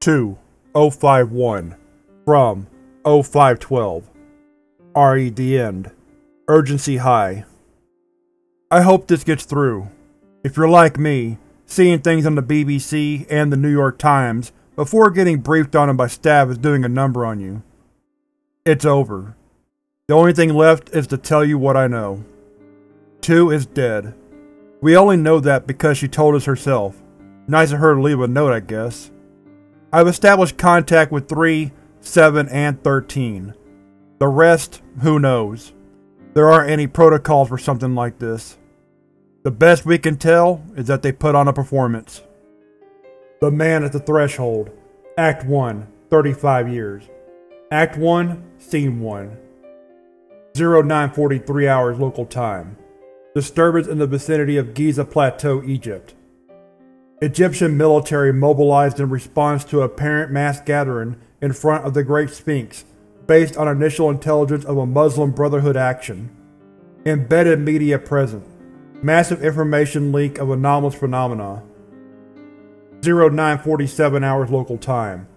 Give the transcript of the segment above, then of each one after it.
to 051 from 0512 RED End. Urgency high. I hope this gets through. If you're like me, seeing things on the BBC and the New York Times before getting briefed on them by staff is doing a number on you. It's over. The only thing left is to tell you what I know. 2 is dead. We only know that because she told us herself. Nice of her to leave a note, I guess. I've established contact with 3, 7, and 13. The rest, who knows. There aren't any protocols for something like this. The best we can tell is that they put on a performance. The Man at the Threshold, Act 1, 35 years. Act 1, Scene 1. 09:43 hours local time. Disturbance in the vicinity of Giza Plateau, Egypt. Egyptian military mobilized in response to apparent mass gathering in front of the Great Sphinx based on initial intelligence of a Muslim Brotherhood action. Embedded media present. Massive information leak of anomalous phenomena. 09:47 hours local time.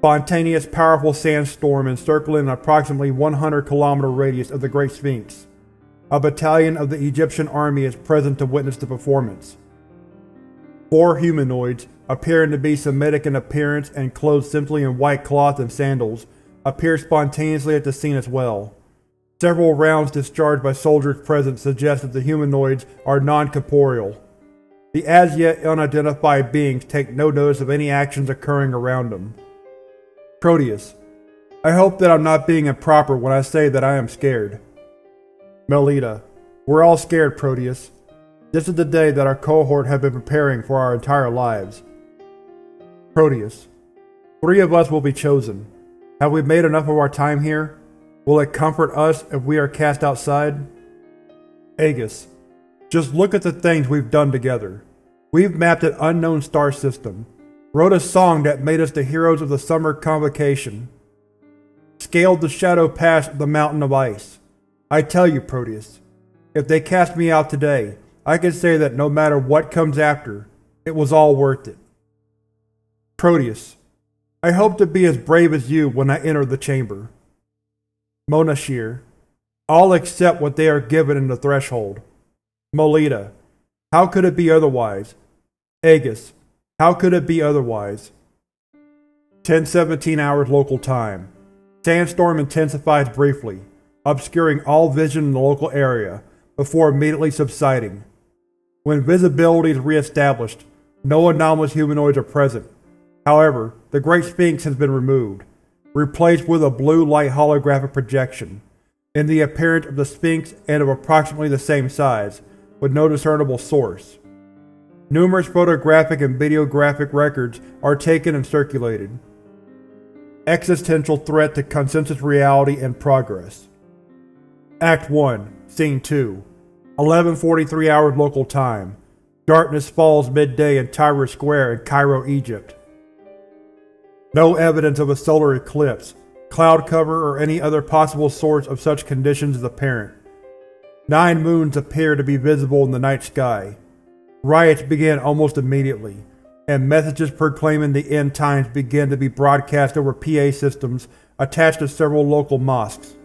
Spontaneous powerful sandstorm encircling an approximately 100 km radius of the Great Sphinx. A battalion of the Egyptian army is present to witness the performance. 4 humanoids, appearing to be Semitic in appearance and clothed simply in white cloth and sandals, appear spontaneously at the scene as well. Several rounds discharged by soldiers present suggest that the humanoids are non-corporeal. The as yet unidentified beings take no notice of any actions occurring around them. Proteus, I hope that I'm not being improper when I say that I am scared. Melita, we're all scared, Proteus. This is the day that our cohort have been preparing for our entire lives. Proteus, 3 of us will be chosen. Have we made enough of our time here? Will it comfort us if we are cast outside? Aegis, just look at the things we've done together. We've mapped an unknown star system. Wrote a song that made us the heroes of the summer convocation. Scaled the shadow pass of the mountain of ice. I tell you, Proteus, if they cast me out today, I can say that no matter what comes after, it was all worth it. Proteus, I hope to be as brave as you when I enter the chamber. Mona Shareer, all accept what they are given in the threshold. Melita, how could it be otherwise? Aegis, how could it be otherwise? 10:17 hours local time. Sandstorm intensifies briefly, obscuring all vision in the local area, before immediately subsiding. When visibility is re-established, no anomalous humanoids are present. However, the Great Sphinx has been removed, replaced with a blue light holographic projection, in the appearance of the Sphinx and of approximately the same size, with no discernible source. Numerous photographic and videographic records are taken and circulated. Existential threat to consensus reality and progress. Act 1, Scene 2, 11:43 hours local time. Darkness falls midday in Tahrir Square in Cairo, Egypt. No evidence of a solar eclipse, cloud cover, or any other possible source of such conditions is apparent. 9 moons appear to be visible in the night sky. Riots began almost immediately, and messages proclaiming the end times began to be broadcast over PA systems attached to several local mosques.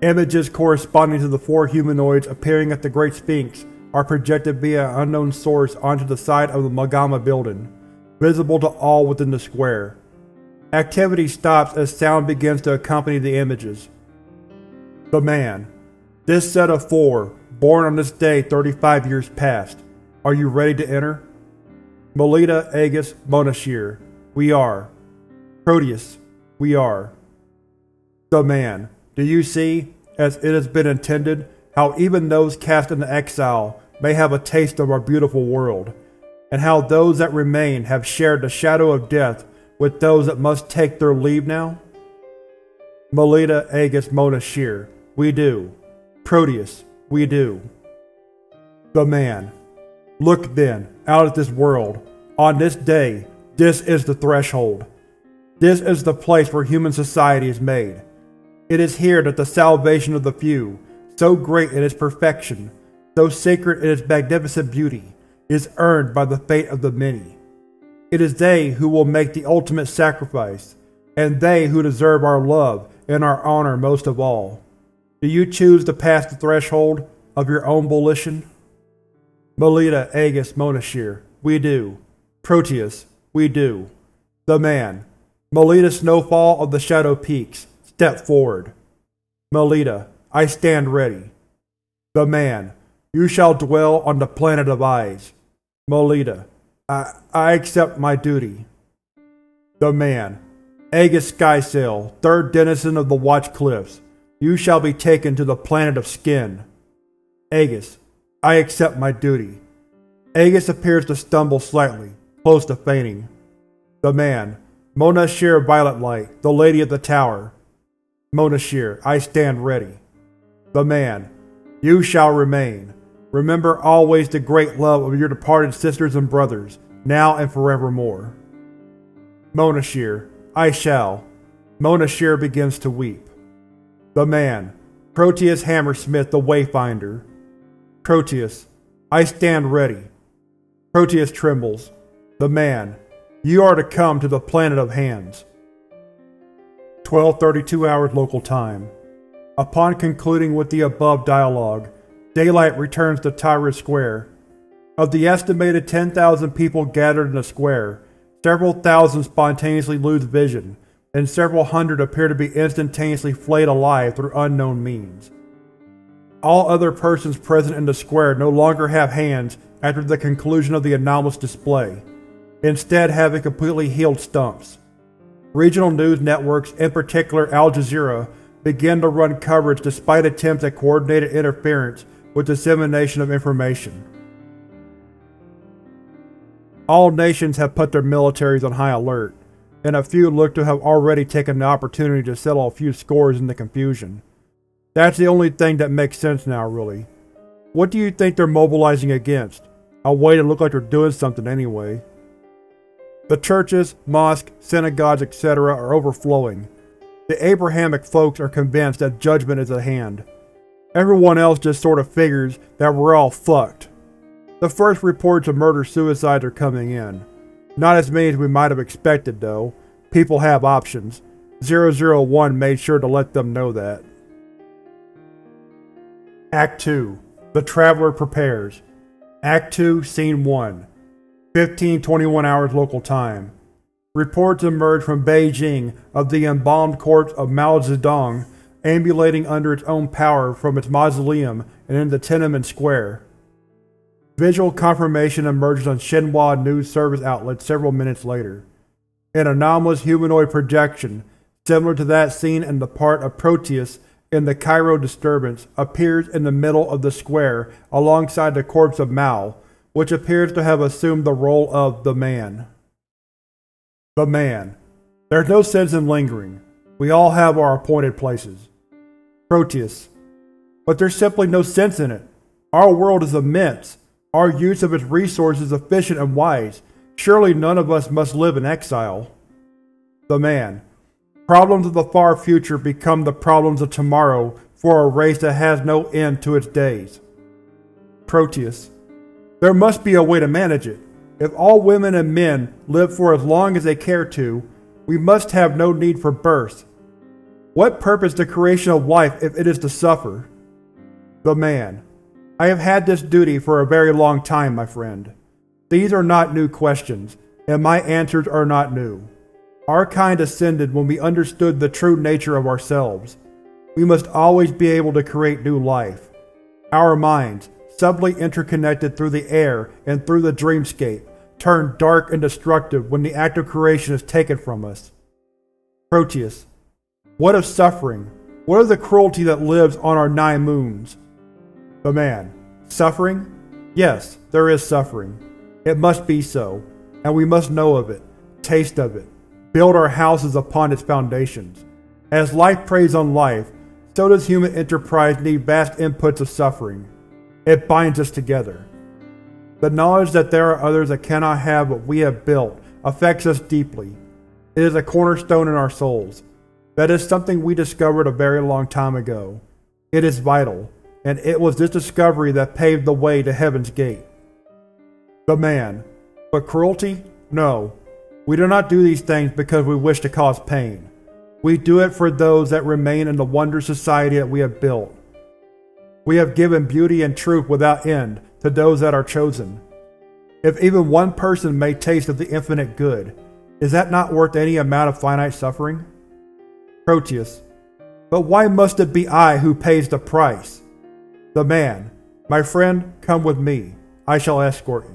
Images corresponding to the 4 humanoids appearing at the Great Sphinx are projected via an unknown source onto the side of the Mogamma building, visible to all within the square. Activity stops as sound begins to accompany the images. The Man. This set of 4, born on this day 35 years past. Are you ready to enter? Melita, Aegis, Monashir. We are. Proteus. We are. The Man. Do you see, as it has been intended, how even those cast into exile may have a taste of our beautiful world, and how those that remain have shared the shadow of death with those that must take their leave now? Melita, Aegis, Monashir. We do. Proteus. We do. The Man. Look then, out at this world. On this day, this is the threshold. This is the place where human society is made. It is here that the salvation of the few, so great in its perfection, so sacred in its magnificent beauty, is earned by the fate of the many. It is they who will make the ultimate sacrifice, and they who deserve our love and our honor most of all. Do you choose to pass the threshold of your own volition? Melita Agus Monashir, we do. Proteus, we do. The Man, Melita Snowfall of the Shadow Peaks, step forward. Melita, I stand ready. The Man, you shall dwell on the planet of eyes. Melita, I accept my duty. The Man, Aegis Skysail, third denizen of the Watch Cliffs, you shall be taken to the planet of skin. Aegis, I accept my duty. Aegis appears to stumble slightly, close to fainting. The Man, Mona Shareer Violet Light, the Lady of the Tower. Mona Shareer, I stand ready. The Man, you shall remain. Remember always the great love of your departed sisters and brothers, now and forevermore. Mona Shareer, I shall. Mona Shareer begins to weep. The Man, Proteus Hammersmith the Wayfinder. Proteus, I stand ready. Proteus trembles. The Man, you are to come to the planet of hands. 12:32 hours local time. Upon concluding with the above dialogue, daylight returns to Tahrir Square. Of the estimated 10,000 people gathered in the square, several thousand spontaneously lose vision, and several hundred appear to be instantaneously flayed alive through unknown means. All other persons present in the square no longer have hands after the conclusion of the anomalous display, instead having completely healed stumps. Regional news networks, in particular Al Jazeera, begin to run coverage despite attempts at coordinated interference with dissemination of information. All nations have put their militaries on high alert, and a few look to have already taken the opportunity to settle a few scores in the confusion. That's the only thing that makes sense now, really. What do you think they're mobilizing against? A way to look like they're doing something anyway. The churches, mosques, synagogues, etc. are overflowing. The Abrahamic folks are convinced that judgment is at hand. Everyone else just sort of figures that we're all fucked. The first reports of murder-suicides are coming in. Not as many as we might have expected, though. People have options. 001 made sure to let them know that. Act 2. The Traveler Prepares. Act 2, Scene 1. 15:21 hours local time. Reports emerge from Beijing of the embalmed corpse of Mao Zedong ambulating under its own power from its mausoleum and into Tiananmen Square. Visual confirmation emerges on Xinhua news service outlets several minutes later. An anomalous humanoid projection, similar to that seen in the part of Proteus in the Cairo disturbance, appears in the middle of the square alongside the corpse of Mao, which appears to have assumed the role of the Man. The Man, there's no sense in lingering. We all have our appointed places. Proteus, but there's simply no sense in it. Our world is immense. Our use of its resources is efficient and wise. Surely none of us must live in exile. The Man, problems of the far future become the problems of tomorrow for a race that has no end to its days. Proteus, there must be a way to manage it. If all women and men live for as long as they care to, we must have no need for birth. What purpose the creation of life if it is to suffer? The Man, I have had this duty for a very long time, my friend. These are not new questions, and my answers are not new. Our kind ascended when we understood the true nature of ourselves. We must always be able to create new life. Our minds, subtly interconnected through the air and through the dreamscape, turn dark and destructive when the act of creation is taken from us. Proteus, what of suffering? What of the cruelty that lives on our 9 moons? The Man, suffering? Yes, there is suffering. It must be so, and we must know of it, taste of it, build our houses upon its foundations. As life preys on life, so does human enterprise need vast inputs of suffering. It binds us together. The knowledge that there are others that cannot have what we have built affects us deeply. It is a cornerstone in our souls. That is something we discovered a very long time ago. It is vital, and it was this discovery that paved the way to Heaven's Gate. The Man, but cruelty? No, We do not do these things because we wish to cause pain. We do it for those that remain in the wondrous society that we have built. We have given beauty and truth without end to those that are chosen. If even one person may taste of the infinite good, is that not worth any amount of finite suffering? Proteus: But why must it be I who pays the price? The Man: My friend, come with me. I shall escort you.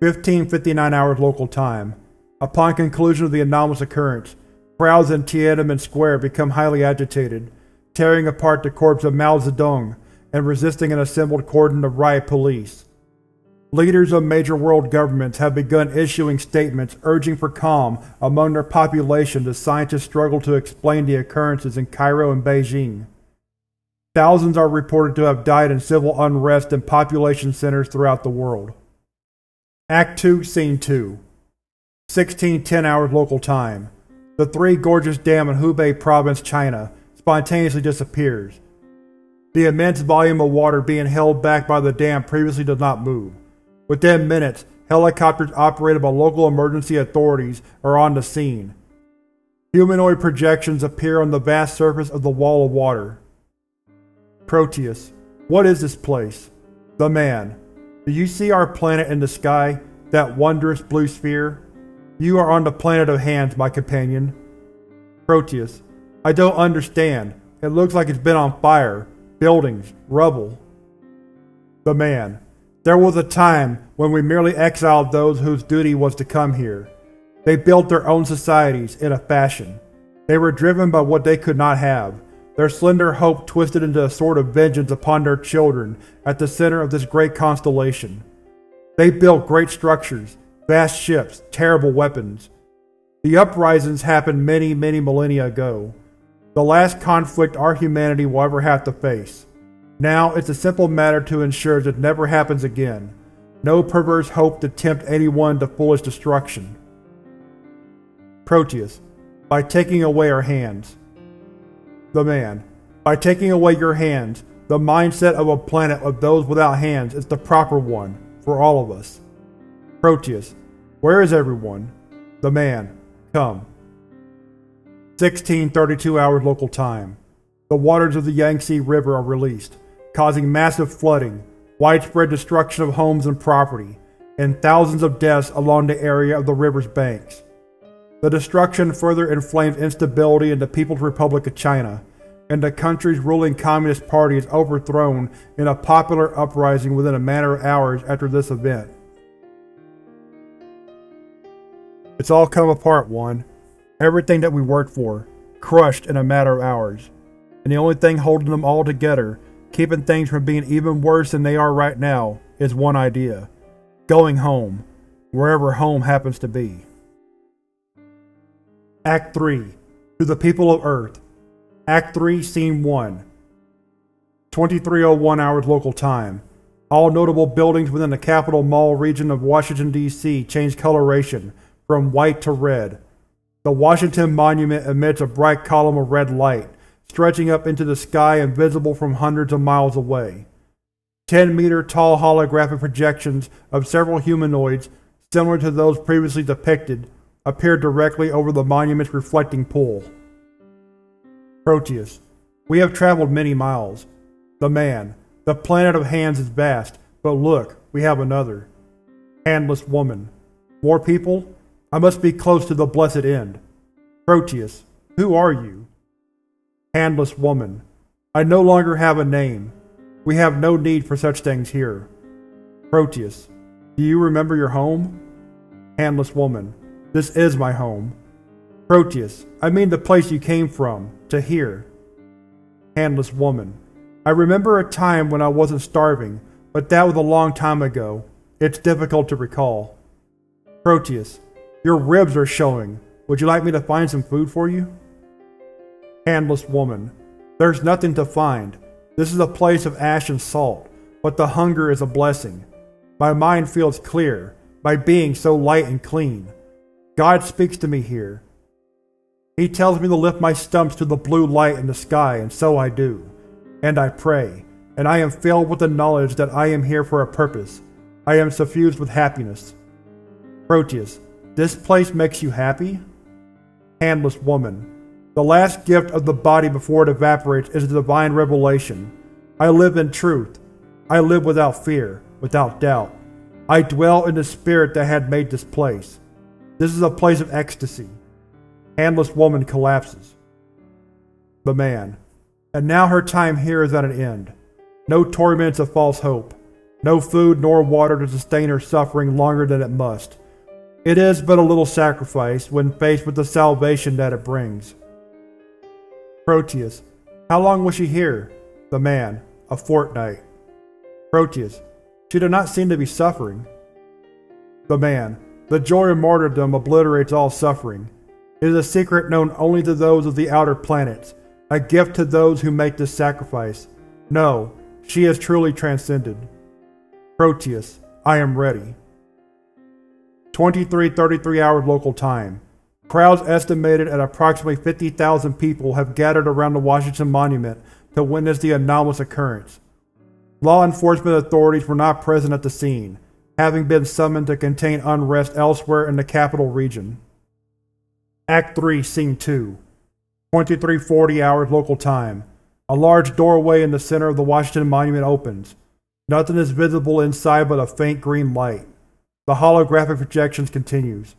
15:59 hours local time. Upon conclusion of the anomalous occurrence, crowds in Tiananmen Square become highly agitated, tearing apart the corpse of Mao Zedong and resisting an assembled cordon of riot police. Leaders of major world governments have begun issuing statements urging for calm among their populations as scientists struggle to explain the occurrences in Cairo and Beijing. Thousands are reported to have died in civil unrest in population centers throughout the world. Act 2, Scene 2, 16:10 hours local time. The Three Gorges Dam in Hubei Province, China, spontaneously disappears. The immense volume of water being held back by the dam previously does not move. Within minutes, helicopters operated by local emergency authorities are on the scene. Humanoid projections appear on the vast surface of the wall of water. Proteus: What is this place? The Man: Do you see our planet in the sky, that wondrous blue sphere? You are on the planet of hands, my companion. Proteus: I don't understand. It looks like it's been on fire, buildings, rubble. The Man: There was a time when we merely exiled those whose duty was to come here. They built their own societies, in a fashion. They were driven by what they could not have, their slender hope twisted into a sort of vengeance upon their children at the center of this great constellation. They built great structures, vast ships, terrible weapons. The uprisings happened many, many millennia ago. The last conflict our humanity will ever have to face. Now it's a simple matter to ensure that never happens again. No perverse hope to tempt anyone to foolish destruction. Proteus: By taking away our hands. The Man: By taking away your hands, the mindset of a planet of those without hands is the proper one, for all of us. Proteus: Where is everyone? The Man: Come. 16:32 hours local time. The waters of the Yangtze River are released, causing massive flooding, widespread destruction of homes and property, and thousands of deaths along the area of the river's banks. The destruction further inflames instability in the People's Republic of China, and the country's ruling Communist Party is overthrown in a popular uprising within a matter of hours after this event. It's all come apart, one. Everything that we worked for, crushed in a matter of hours. And the only thing holding them all together, keeping things from being even worse than they are right now, is one idea. Going home, wherever home happens to be. Act 3, To the People of Earth. Act 3, Scene 1, 23:01 hours local time. All notable buildings within the Capitol Mall region of Washington, D.C. change coloration from white to red. The Washington Monument emits a bright column of red light, stretching up into the sky and visible from hundreds of miles away. 10-meter-tall holographic projections of several humanoids, similar to those previously depicted, appeared directly over the monument's reflecting pool. Proteus: We have traveled many miles. The Man: The planet of hands is vast, but look, we have another. Handless Woman: More people? I must be close to the blessed end. Proteus: Who are you? Handless Woman: I no longer have a name. We have no need for such things here. Proteus: Do you remember your home? Handless Woman: This is my home. Proteus: I mean the place you came from, to here. Handless Woman: I remember a time when I wasn't starving, but that was a long time ago. It's difficult to recall. Proteus: Your ribs are showing. Would you like me to find some food for you? Handless Woman: There's nothing to find. This is a place of ash and salt, but the hunger is a blessing. My mind feels clear, my being so light and clean. God speaks to me here. He tells me to lift my stumps to the blue light in the sky, and so I do. And I pray, and I am filled with the knowledge that I am here for a purpose. I am suffused with happiness. Proteus: This place makes you happy? Handless woman. The last gift of the body before it evaporates is the divine revelation. I live in truth. I live without fear, without doubt. I dwell in the spirit that had made this place. This is a place of ecstasy. Handless woman collapses. The man. And now her time here is at an end. No torments of false hope. No food nor water to sustain her suffering longer than it must. It is but a little sacrifice when faced with the salvation that it brings. Proteus. How long was she here? The man. A fortnight. Proteus. She did not seem to be suffering. The man. The joy of martyrdom obliterates all suffering. It is a secret known only to those of the outer planets, a gift to those who make this sacrifice. No, she is truly transcended. Proteus. I am ready. 23:33 hours local time. Crowds estimated at approximately 50,000 people have gathered around the Washington Monument to witness the anomalous occurrence. Law enforcement authorities were not present at the scene, having been summoned to contain unrest elsewhere in the capital region. Act 3, Scene 2. 23:40 hours local time. A large doorway in the center of the Washington Monument opens. Nothing is visible inside but a faint green light. The holographic projections continues.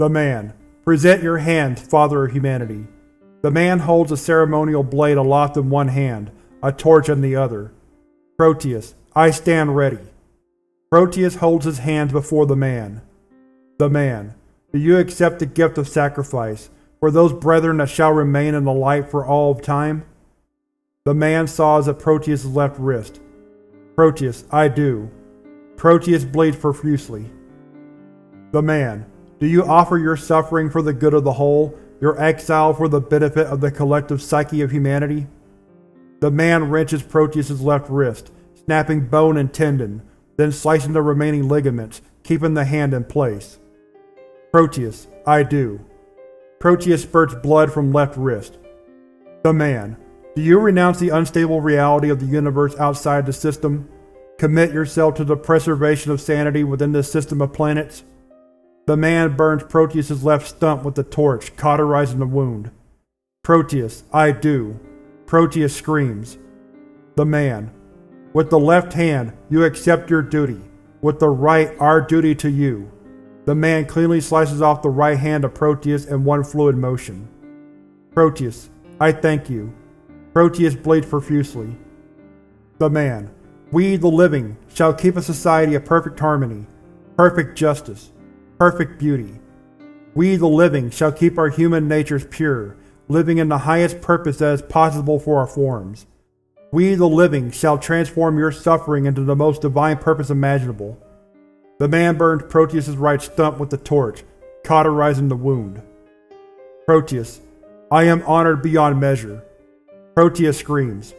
The man. Present your hand, Father of Humanity. The man holds a ceremonial blade aloft in one hand, a torch in the other. Proteus. I stand ready. Proteus holds his hands before the man. The man. Do you accept the gift of sacrifice for those brethren that shall remain in the light for all of time? The man saws at Proteus' left wrist. Proteus. I do. Proteus bleeds profusely. The man. Do you offer your suffering for the good of the whole, your exile for the benefit of the collective psyche of humanity? The man wrenches Proteus' left wrist, snapping bone and tendon, then slicing the remaining ligaments, keeping the hand in place. Proteus. I do. Proteus spurts blood from left wrist. The man. Do you renounce the unstable reality of the universe outside the system? Commit yourself to the preservation of sanity within this system of planets? The man burns Proteus' left stump with the torch, cauterizing the wound. Proteus. I do. Proteus screams. The man. With the left hand, you accept your duty. With the right, our duty to you. The man cleanly slices off the right hand of Proteus in one fluid motion. Proteus. I thank you. Proteus bleeds profusely. The man. We, the living, shall keep a society of perfect harmony, perfect justice, perfect beauty. We, the living, shall keep our human natures pure, living in the highest purpose that is possible for our forms. We, the living, shall transform your suffering into the most divine purpose imaginable. The man burns Proteus' right stump with the torch, cauterizing the wound. Proteus. I am honored beyond measure. Proteus screams.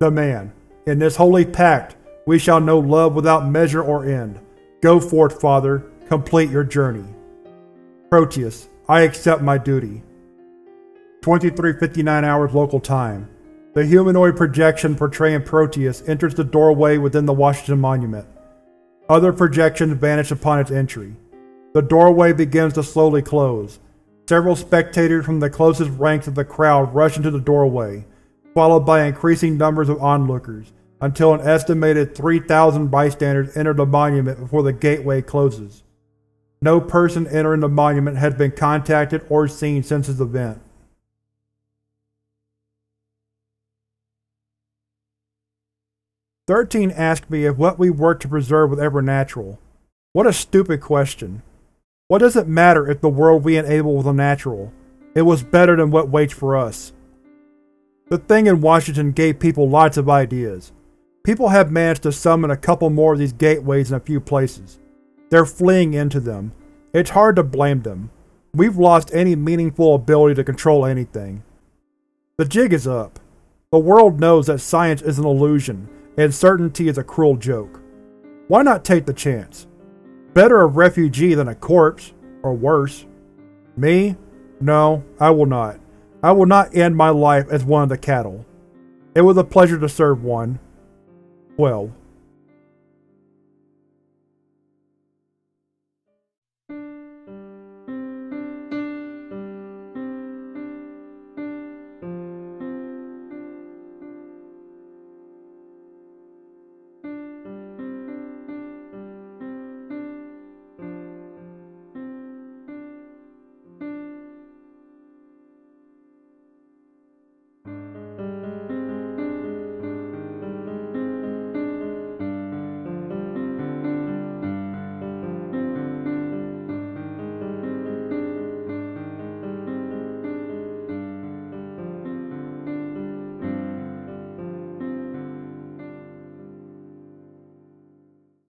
The man. In this holy pact, we shall know love without measure or end. Go forth, Father. Complete your journey. Proteus. I accept my duty. 23:59 hours local time. The humanoid projection portraying Proteus enters the doorway within the Washington Monument. Other projections vanish upon its entry. The doorway begins to slowly close. Several spectators from the closest ranks of the crowd rush into the doorway, followed by increasing numbers of onlookers, until an estimated 3,000 bystanders enter the monument before the gateway closes. No person entering the monument has been contacted or seen since this event. Thirteen asked me if what we work to preserve was ever natural. What a stupid question. What does it matter if the world we enable was unnatural? It was better than what waits for us. The thing in Washington gave people lots of ideas. People have managed to summon a couple more of these gateways in a few places. They're fleeing into them. It's hard to blame them. We've lost any meaningful ability to control anything. The jig is up. The world knows that science is an illusion and certainty is a cruel joke. Why not take the chance? Better a refugee than a corpse, or worse. Me? No, I will not. I will not end my life as one of the cattle. It was a pleasure to serve one. 12.